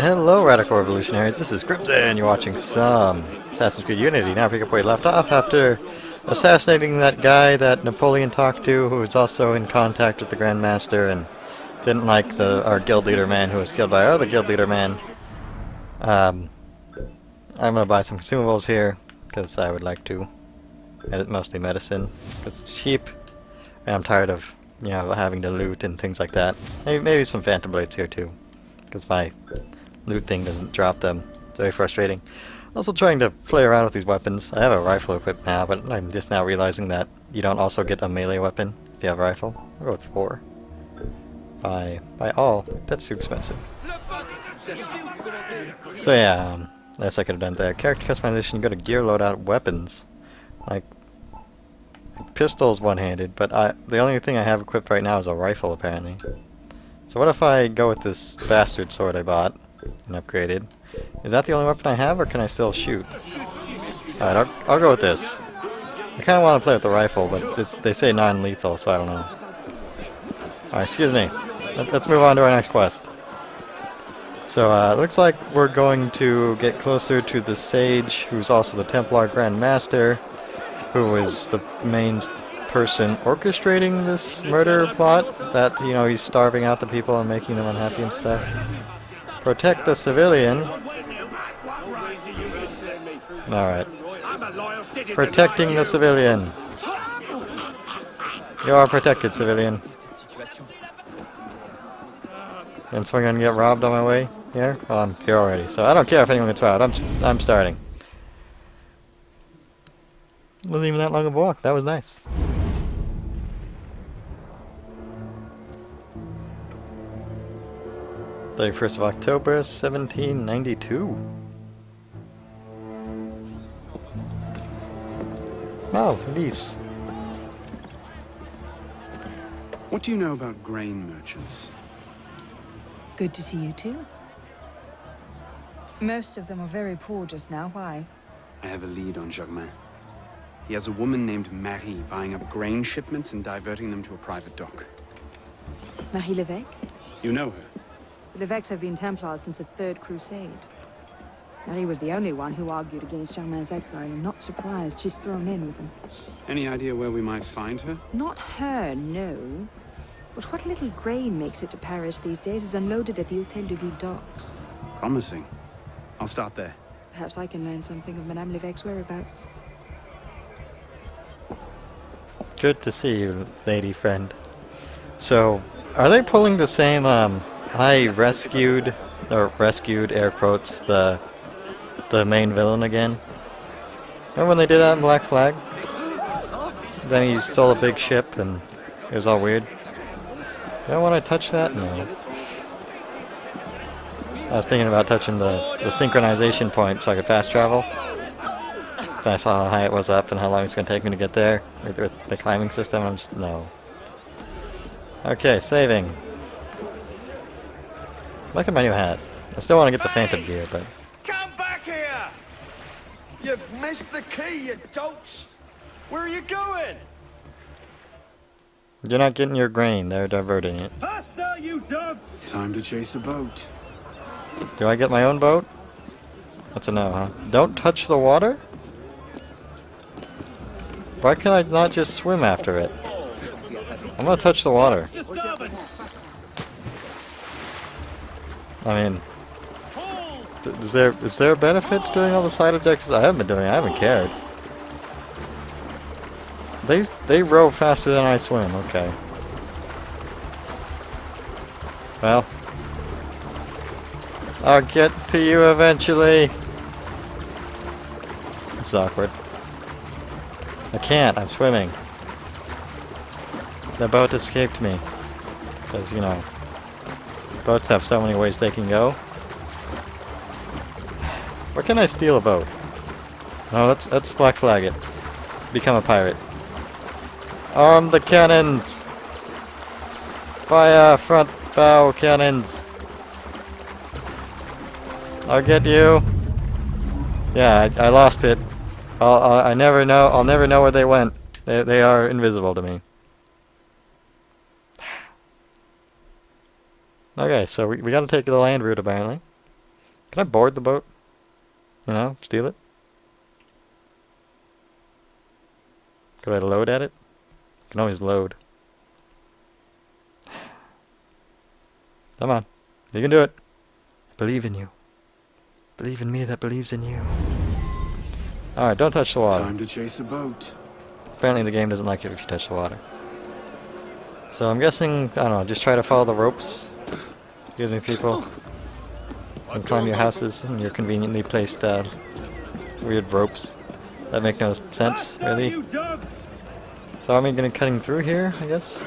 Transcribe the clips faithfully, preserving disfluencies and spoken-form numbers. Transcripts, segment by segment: Hello, Radical Revolutionaries, this is Crimson. You're watching some Assassin's Creed Unity. Now pick up where you left off after assassinating that guy that Napoleon talked to, who was also in contact with the Grand Master and didn't like the our guild leader man who was killed by our other guild leader man. Um, I'm gonna buy some consumables here, because I would like to. And mostly medicine, because it's cheap, and I'm tired of, you know, having to loot and things like that. Maybe, maybe some Phantom Blades here too, because my loot thing doesn't drop them. It's very frustrating. Also trying to play around with these weapons. I have a rifle equipped now, but I'm just now realizing that you don't also get a melee weapon if you have a rifle. I'll go with four. By, by all, that's too expensive. So yeah, um, that's I could have done there. Character customization, go to gear loadout weapons. Like, pistol's one-handed, but I, the only thing I have equipped right now is a rifle, apparently. So what if I go with this bastard sword I bought and upgraded? Is that the only weapon I have, or can I still shoot? Alright, I'll, I'll go with this. I kind of want to play with the rifle, but it's, they say non-lethal, so I don't know. Alright, excuse me. Let, let's move on to our next quest. So, uh, looks like we're going to get closer to the Sage, who's also the Templar Grand Master, who is the main person orchestrating this murder plot, that, you know, he's starving out the people and making them unhappy and stuff. Protect the civilian. Alright. Protecting the civilian. You are protected, civilian. And so I'm gonna get robbed on my way here? Well, I'm here already, so I don't care if anyone gets robbed. I'm, st I'm starting. Wasn't even that long of a walk. That was nice. thirty-first of October, seventeen ninety-two. Wow, nice. What do you know about grain merchants? Good to see you too. Most of them are very poor just now. Why? I have a lead on Germain. He has a woman named Marie buying up grain shipments and diverting them to a private dock. Marie Lévesque? You know her. The Lévesques have been Templars since the Third Crusade. Marie was the only one who argued against Germain's exile, and not surprised she's thrown in with him. Any idea where we might find her? Not her, no. But what little grain makes it to Paris these days is unloaded at the Hôtel de Ville docks. Promising. I'll start there. Perhaps I can learn something of Madame Lévesque's whereabouts. Good to see you, lady friend. So, are they pulling the same, um, I rescued, or rescued, air quotes, the the main villain again? Remember when they did that in Black Flag? Then he stole a big ship and it was all weird. Do I want to touch that? No. I was thinking about touching the, the synchronization point so I could fast travel. I saw how high it was up and how long it's going to take me to get there with, with the climbing system. I'm just... no. Okay, saving. Look at my new hat. I still want to get the Phantom gear, but... Come back here! You've missed the key, you dolts! Where are you going? You're not getting your grain. They're diverting it. Faster, you dogs! Time to chase a boat. Do I get my own boat? That's a no, huh? Don't touch the water? Why can I not just swim after it? I'm gonna touch the water. I mean, th is there is there a benefit to doing all the side objectives? I haven't been doing it. I haven't cared. They they row faster than I swim. Okay. Well, I'll get to you eventually. It's awkward. I can't, I'm swimming. The boat escaped me. Because, you know, boats have so many ways they can go. Where can I steal a boat? No, let's, let's Black Flag it. Become a pirate. Arm the cannons! Fire front bow cannons! I'll get you! Yeah, I, I lost it. I'll, I'll, I never know. I'll never know where they went. They they are invisible to me. Okay, so we we got to take the land route apparently. Can I board the boat? No, steal it? Could I load at it? I can always load. Come on. You can do it. I believe in you. Believe in me that believes in you. Alright, don't touch the water. Time to chase the boat. Apparently the game doesn't like it if you touch the water. So I'm guessing, I don't know, just try to follow the ropes. Excuse me, people. And climb your houses and your conveniently placed uh, weird ropes. That make no sense, really. So I'm gonna cutting through here, I guess.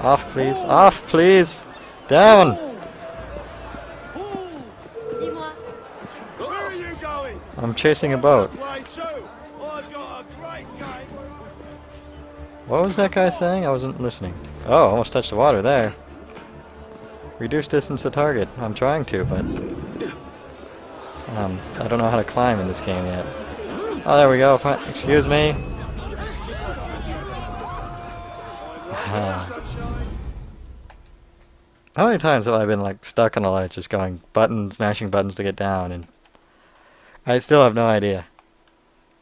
Off, please. Off, please! Down! Where are you going? I'm chasing a boat. What was that guy saying? I wasn't listening. Oh, almost touched the water there. Reduce distance to target. I'm trying to, but um, I don't know how to climb in this game yet. Oh, there we go. Fine. Excuse me. Uh-huh. How many times have I been like stuck on a ledge, just going buttons, mashing buttons to get down, and I still have no idea.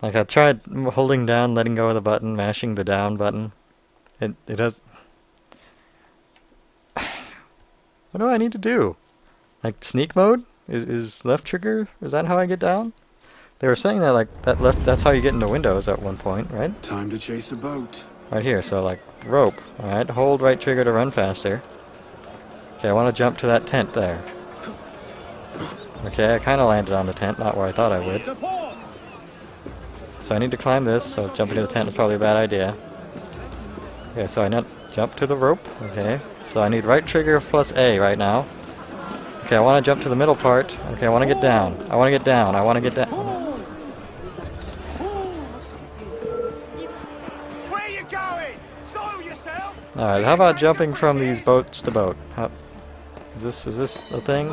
Like I tried holding down, letting go of the button, mashing the down button. It it does. What do I need to do? Like sneak mode is is left trigger? Is that how I get down? They were saying that like that left. That's how you get into windows at one point, right? Time to chase the boat. Right here. So like rope. All right. Hold right trigger to run faster. Okay, I want to jump to that tent there. Okay, I kind of landed on the tent, not where I thought I would. So I need to climb this, so jumping to the tent is probably a bad idea. Okay, so I not jump to the rope. Okay, so I need right trigger plus A right now. Okay, I want to jump to the middle part. Okay, I want to get down. I want to get down. I want to get down. Where are you going? Soil yourself. All right, how about jumping from these boats to boat? How, is this is this a thing?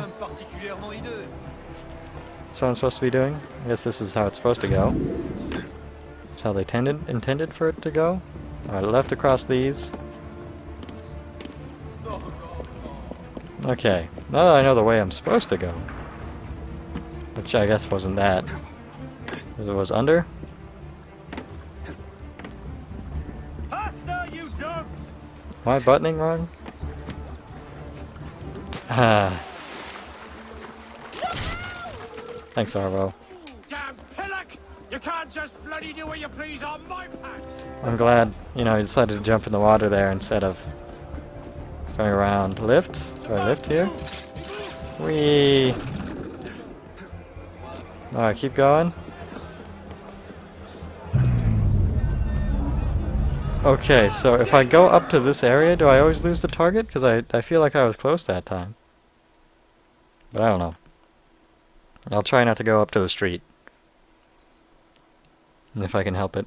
That's what I'm supposed to be doing. I guess this is how it's supposed to go. That's how they tended, intended for it to go. Alright, left across these. Okay, now that I know the way I'm supposed to go. Which I guess wasn't that. It was under. Am I buttoning wrong? Ah. Thanks, Arvo. You can't just bloody do what you please on my packs. I'm glad, you know, I decided to jump in the water there instead of going around. Lift? Do I lift here? Whee! Alright, keep going. Okay, so if I go up to this area, do I always lose the target? Because I, I feel like I was close that time. But I don't know. I'll try not to go up to the street. If I can help it.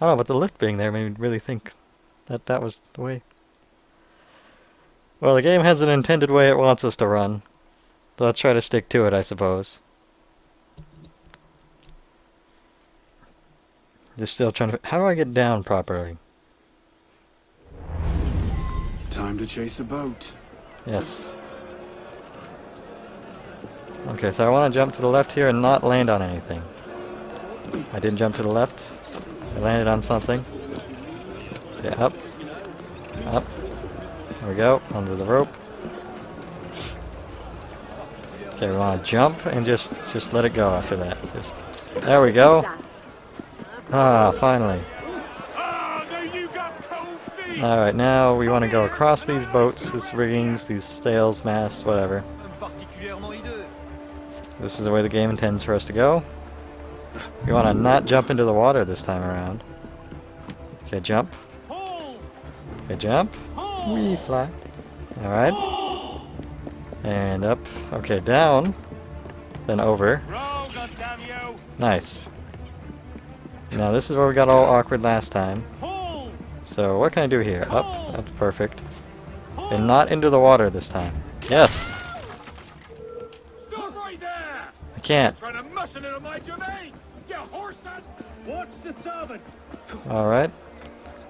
I don't know, but the lift being there made me really think that that was the way. Well, the game has an intended way it wants us to run. So let's try to stick to it, I suppose. Just still trying to... How do I get down properly? Time to chase the boat. Yes. Okay, so I want to jump to the left here and not land on anything. I didn't jump to the left. I landed on something. Okay, up. Up. There we go. Under the rope. Okay, we want to jump and just just let it go after that. Just there we go. Ah, finally. Alright, now we want to go across these boats, these riggings, these sails, masts, whatever. This is the way the game intends for us to go. You want to not jump into the water this time around. Okay, jump. Okay, jump. We fly. Alright. And up. Okay, down. Then over. Nice. Now this is where we got all awkward last time. So what can I do here? Up. That's perfect. And not into the water this time. Yes! Stop right there! I can't. Alright,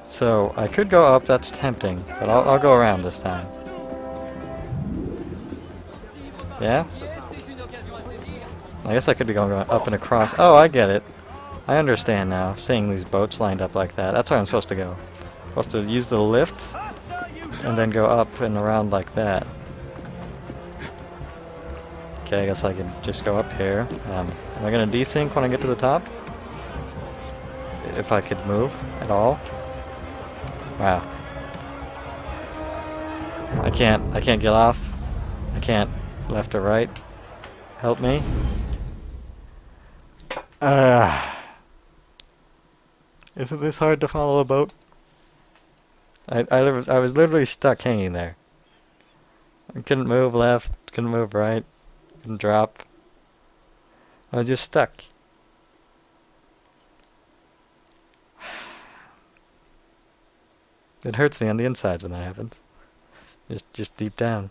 so I could go up, that's tempting, but I'll, I'll go around this time. Yeah? I guess I could be going up and across. Oh, I get it. I understand now, seeing these boats lined up like that. That's where I'm supposed to go. I'm supposed to use the lift and then go up and around like that. Okay, I guess I could just go up here. Um, am I going to desync when I get to the top? If I could move at all? Wow. I can't, I can't get off. I can't left or right. Help me. Uh, isn't this hard to follow a boat? I, I, I was literally stuck hanging there. I couldn't move left, couldn't move right, couldn't drop. I was just stuck. It hurts me on the insides when that happens. Just, just deep down.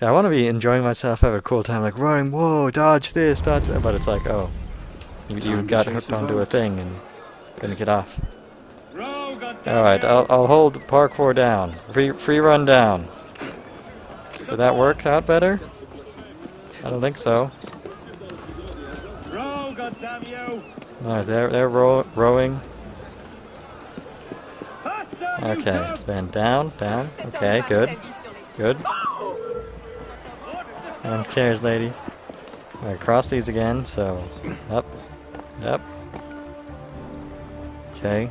Yeah, I want to be enjoying myself, have a cool time, like running, whoa, dodge this, dodge that, but it's like, oh, you, you got hooked onto a thing and gonna get off. Alright, I'll, I'll hold parkour down. Free, free run down. Did that work out better? I don't think so. Alright, they're, they're row, rowing. Okay, then down, down. Okay, good. Good. No one cares, lady. Alright, cross these again, so up, up. Okay.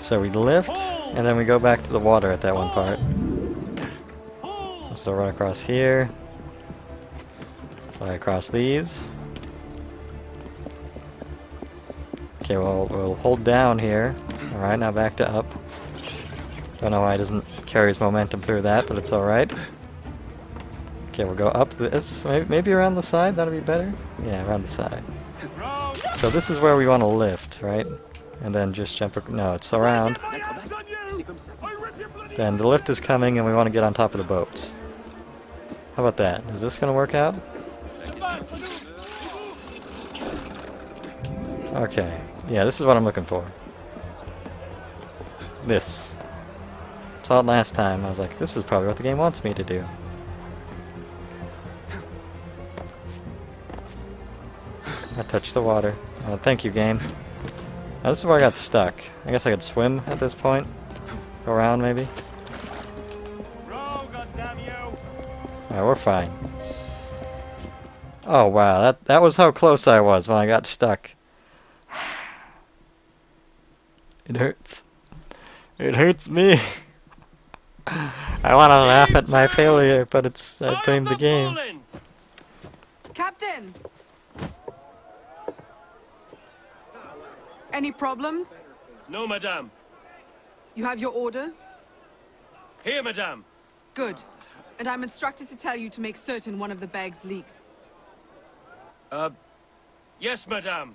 So we lift, and then we go back to the water at that one part. So run across here. Fly across these. Okay, well, we'll hold down here. Alright, now back to up. Don't know why it doesn't carry his momentum through that, but it's alright. Okay, we'll go up this. Maybe, maybe around the side? That'll be better? Yeah, around the side. So this is where we want to lift, right? And then just jump... Ac no, it's around. Then the lift is coming and we want to get on top of the boats. How about that? Is this going to work out? Okay. Yeah, this is what I'm looking for. This. Saw it last time, I was like, this is probably what the game wants me to do. I touched the water. Oh, thank you, game. Now this is where I got stuck. I guess I could swim at this point. Go around, maybe. Alright, we're fine. Oh, wow. That, that was how close I was when I got stuck. It hurts. It hurts me. I want to laugh at my failure, but it's I blamed the game. Captain! Any problems? No, madame. You have your orders? Here, madame. Good. And I'm instructed to tell you to make certain one of the bags leaks. Uh, yes, madame.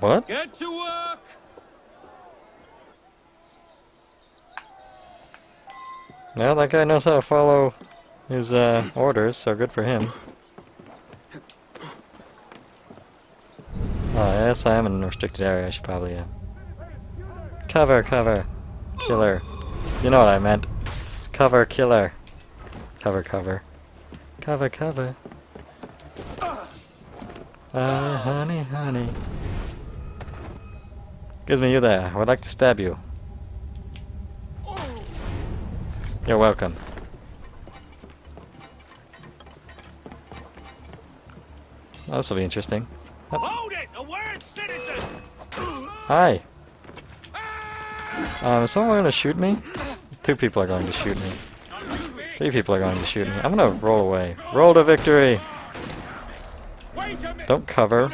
What? Get to work! Well, that guy knows how to follow his uh, orders, so good for him. Oh, yes, I am in a restricted area. I should probably, uh... Cover, cover. Killer. You know what I meant. Cover, killer. Cover, cover. Cover, cover. Ah, uh, honey, honey. Excuse me, you there. I would like to stab you. You're welcome. Oh, this will be interesting. Yep. Hold it! Aware citizen! Hi. Um, is someone going to shoot me? Two people are going to shoot me. Three people are going to shoot me. I'm going to roll away. Roll to victory! Don't cover.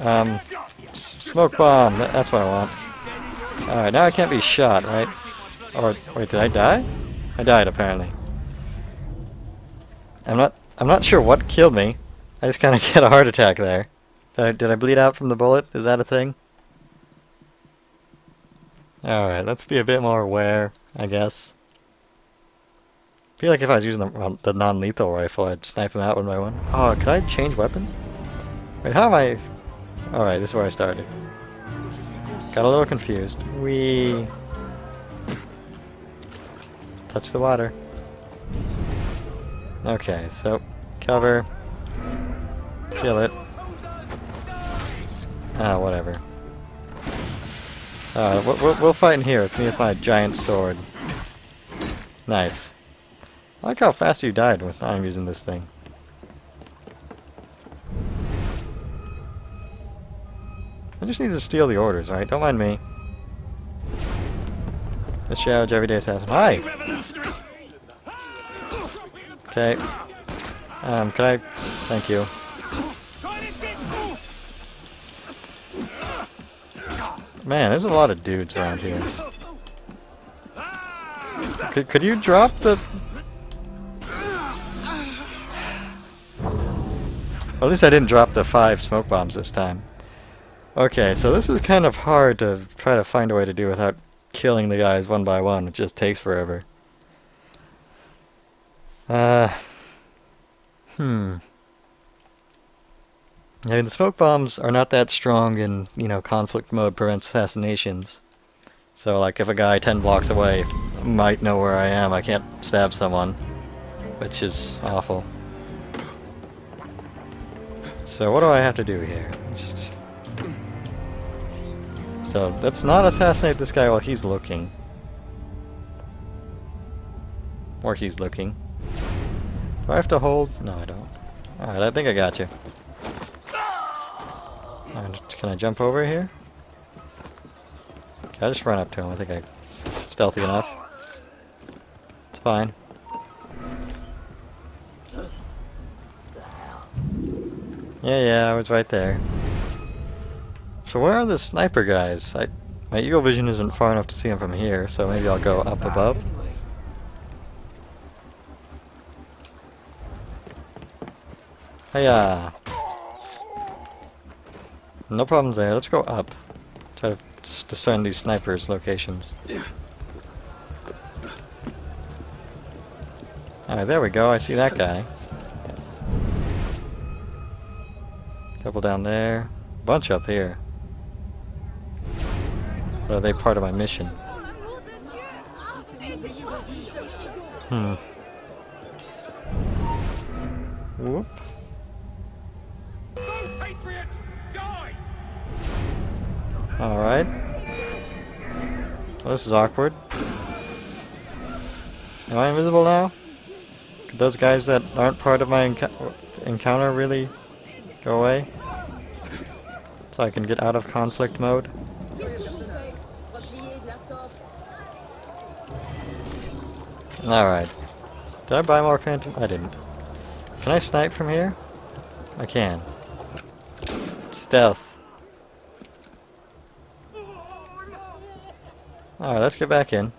Um, smoke bomb. That's what I want. Alright, now I can't be shot, right? Or, wait, did I die? I died, apparently. I'm not, I'm not sure what killed me. I just kind of get a heart attack there. Did I, did I bleed out from the bullet? Is that a thing? Alright, let's be a bit more aware, I guess. I feel like if I was using the, well, the non-lethal rifle, I'd snipe them out one by one. Oh, could I change weapon? Wait, how am I... Alright, this is where I started. Got a little confused. We touch the water. Okay, so cover. Kill it. Ah, whatever. Uh, we'll, we'll fight in here with me with my giant sword. Nice. I like how fast you died with I'm using this thing. I just need to steal the orders, alright? Don't mind me. The Shouge, everyday assassin. Hi! Okay. Um, can I... Thank you. Man, there's a lot of dudes around here. Could, could you drop the... Well, at least I didn't drop the five smoke bombs this time. Okay, so this is kind of hard to try to find a way to do without killing the guys one by one. It just takes forever. Uh... Hmm... I mean, the smoke bombs are not that strong in, you know, conflict mode prevents assassinations. So, like, if a guy ten blocks away might know where I am, I can't stab someone. Which is awful. So, what do I have to do here? Just... So, let's not assassinate this guy while he's looking. Or he's looking. Do I have to hold? No, I don't. Alright, I think I got you. Can I jump over here? Can I just run up to him? I think I'm stealthy enough. It's fine. Yeah, yeah, I was right there. So where are the sniper guys? I, my eagle vision isn't far enough to see them from here, so maybe I'll go up above. Hiya! No problems there. Let's go up. Try to discern these snipers' locations. Alright, there we go. I see that guy. Couple down there. Bunch up here. But are they part of my mission? Hmm. Whoop. Alright. Well, this is awkward. Am I invisible now? Could those guys that aren't part of my enco encounter really go away? So I can get out of conflict mode? Alright. Did I buy more phantom? I didn't. Can I snipe from here? I can. Stealth. Alright, let's get back in.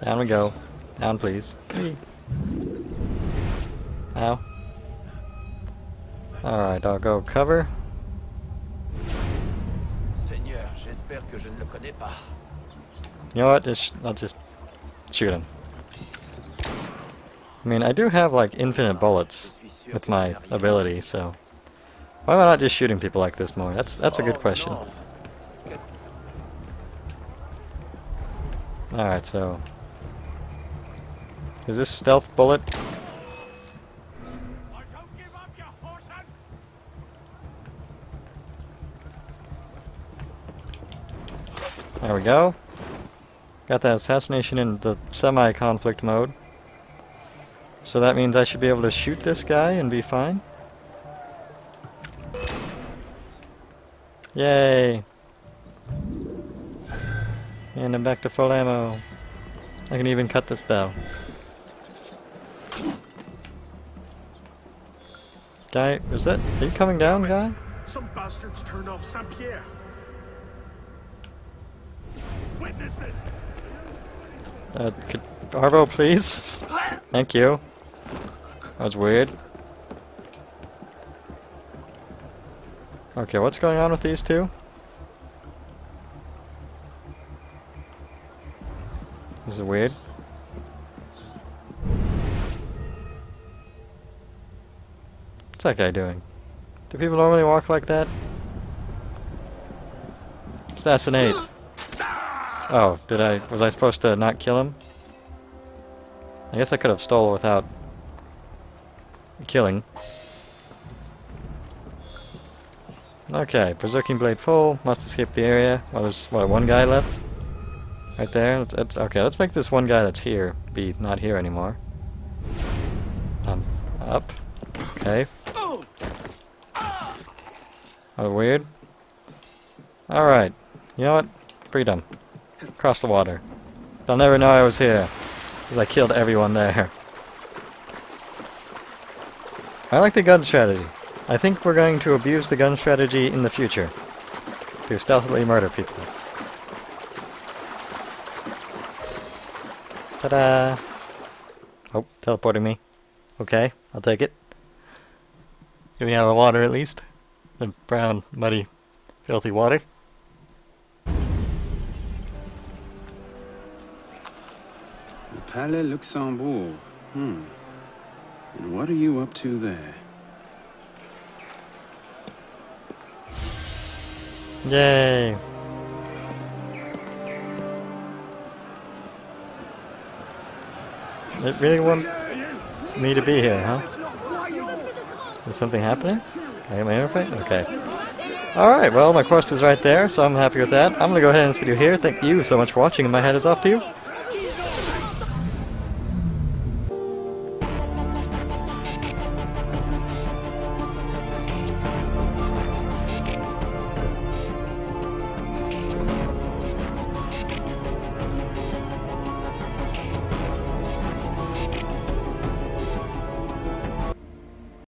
Down we go. Down, please. Ow. Alright, I'll go cover. You know what? Just, I'll just shoot him. I mean, I do have, like, infinite bullets with my ability, so... Why am I not just shooting people like this more? That's, that's a good question. Alright, so... Is this stealth bullet? There we go. Got that assassination in the semi-conflict mode. So that means I should be able to shoot this guy and be fine? Yay! And I'm back to full ammo. I can even cut this bell. Guy, is that... Are you coming down, guy? Some bastards turned off Saint-Pierre. Witness it. Uh, could Arvo, please? Thank you. That was weird. Okay, what's going on with these two? This is weird. What's that guy doing? Do people normally walk like that? Assassinate. Oh, did I... Was I supposed to not kill him? I guess I could have stolen without killing. Okay, Berserking Blade Pole, must escape the area. Well, there's, what, one guy left? Right there? It's, it's, okay, let's make this one guy that's here be not here anymore. Um, up. Okay. Oh, weird. Alright. You know what? Freedom. Cross the water. They'll never know I was here, because I killed everyone there. I like the gun strategy. I think we're going to abuse the gun strategy in the future, to stealthily murder people. Ta-da! Oh, teleporting me. Okay, I'll take it. Get me out of the water at least. The brown, muddy, filthy water. The Palais Luxembourg. Hmm. And what are you up to there? Yay! They really want me to be here, huh? Is something happening? Can I get my interface? Okay. Alright, well, my quest is right there, so I'm happy with that. I'm gonna go ahead and end this video here. Thank you so much for watching, and my head is off to you.